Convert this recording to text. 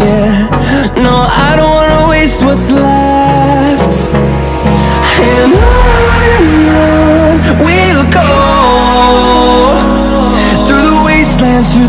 Yeah, no, I don't wanna waste what's left. And on we'll go, through the wastelands, through